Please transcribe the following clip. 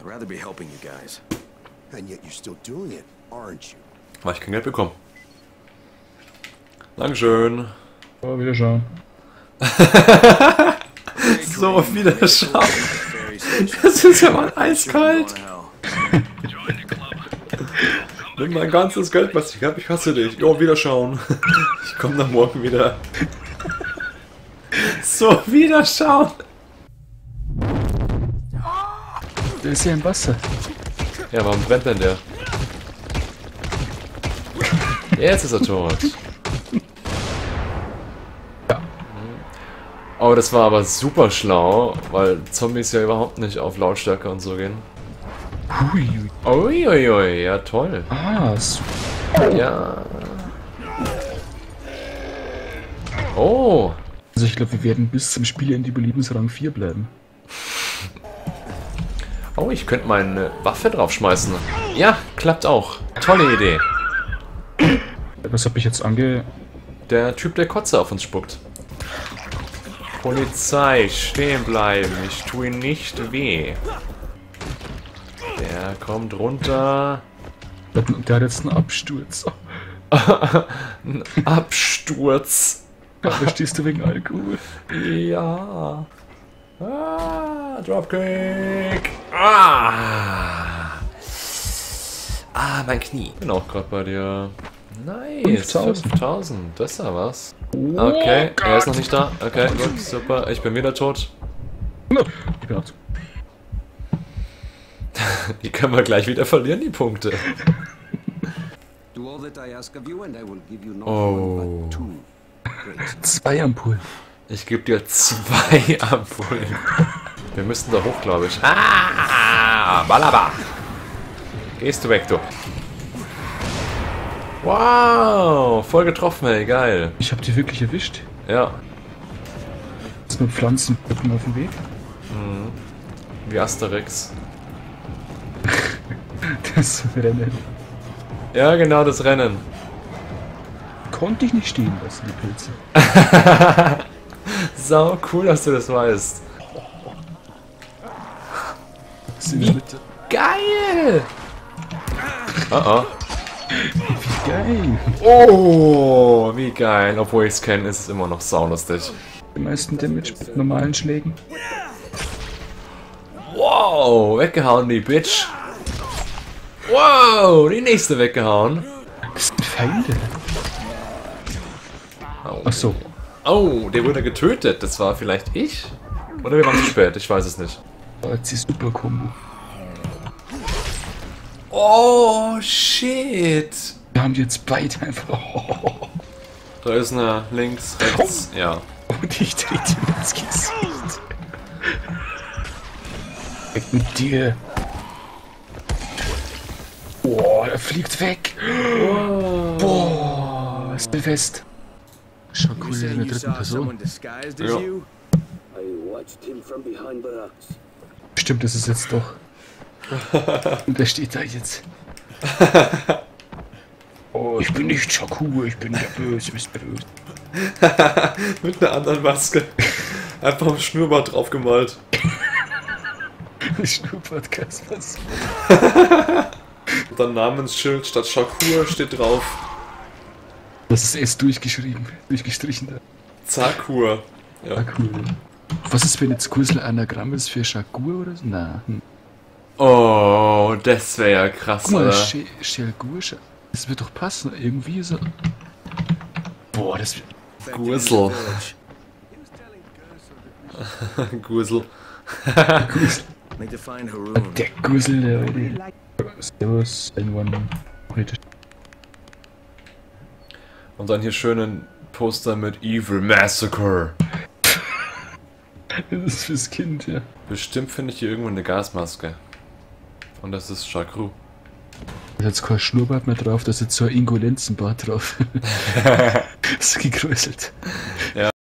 I'd rather be helping you guys. And yet you're still doing it, aren't you? Weil ich kein Geld bekomme. Dankeschön. Oh, wieder schauen. So, wieder schauen. Das ist ja mal eiskalt. Nimm mein ganzes Geld, was ich hab, ich hasse dich. Jo, wieder schauen. Ich komm dann morgen wieder. So, wieder schauen. Der ist ja im Wasser. Ja, warum brennt denn der? Jetzt ist er tot. Ja. Oh, das war aber super schlau, weil Zombies ja überhaupt nicht auf Lautstärke und so gehen. Uiuiui, ui, ui, ja toll. Ah, super. Ja. Oh. Also ich glaube, wir werden bis zum Spiel in die Überlebensrang 4 bleiben. Oh, ich könnte meine Waffe draufschmeißen. Ja, klappt auch. Tolle Idee. Was hab ich jetzt Der Typ, der Kotze auf uns spuckt. Polizei, stehen bleiben. Ich tue ihm nicht weh. Der kommt runter. Der hat jetzt einen Absturz. Ein Absturz. Da stehst du wegen Alkohol. Ja. Ah, Dropkick. Ah. Ah, mein Knie. Bin auch gerade bei dir. Nice, 5000, das ist ja was. Okay, oh, er ist noch nicht da. Okay, gut, super, ich bin wieder tot. Ich bin auch tot. Die können wir gleich wieder verlieren, die Punkte. Oh. 2 Ampullen. Ich gebe dir 2 Ampullen. Wir müssen da hoch, glaube ich. Ah, Balaba. Gehst du weg, du. Wow, voll getroffen, ey, geil. Ich hab die wirklich erwischt. Ja. Das ist nur Pflanzenbrücken auf dem Weg. Mhm. Wie Asterix. Das Rennen. Ja, genau, das Rennen. Konnte ich nicht stehen lassen, die Pilze. Sau cool, dass du das weißt. Wie geil! Oh oh. Wie geil! Oh, wie geil! Obwohl ich es kenne, ist es immer noch saulustig. Die meisten Damage mit normalen Schlägen. Wow, weggehauen die Bitch! Wow, die nächste weggehauen! Das sind Feinde! Oh. Ach so. Oh, der wurde getötet. Das war vielleicht ich? Oder wir waren zu spät, ich weiß es nicht. Jetzt die Super-Kombo. Oh, shit! Wir haben jetzt beide einfach... Oh. Da ist einer, links, rechts, oh. Ja. Und ich trete ihm ins Gesicht. Weg mit dir. Oh, er fliegt weg. Oh. Boah, ist mir fest. Shakira in der dritten Person. Ja. Bestimmt ist es jetzt doch. Und der steht da jetzt. Oh, ich bin nicht Shakur, ich bin der Böse, bist böse. Mit einer anderen Maske. Einfach auf Schnurrbart draufgemalt. Schnurrbart Kaspers. Und dann Namensschild statt Shakur steht drauf. Das ist erst durchgeschrieben, durchgestrichen. Zakur. Ja. Zakur. Was ist, wenn jetzt Kursel Anagramm ist für Shakur oder so? Na. Oh, das wäre ja krass, guck mal, Shakur, das wird doch passen, irgendwie so. Boah, das wird... Gursel. Gursel. Der Gursel, der heute... Servus, anyone. Und dann hier schönen Poster mit Evil Massacre. Das ist fürs Kind, ja. Bestimmt finde ich hier irgendwo eine Gasmaske. Und das ist Chakru. Da ist jetzt kein Schnurrbart mehr drauf, da ist jetzt so ein Ingolenzenbart drauf. Das ist gekröselt.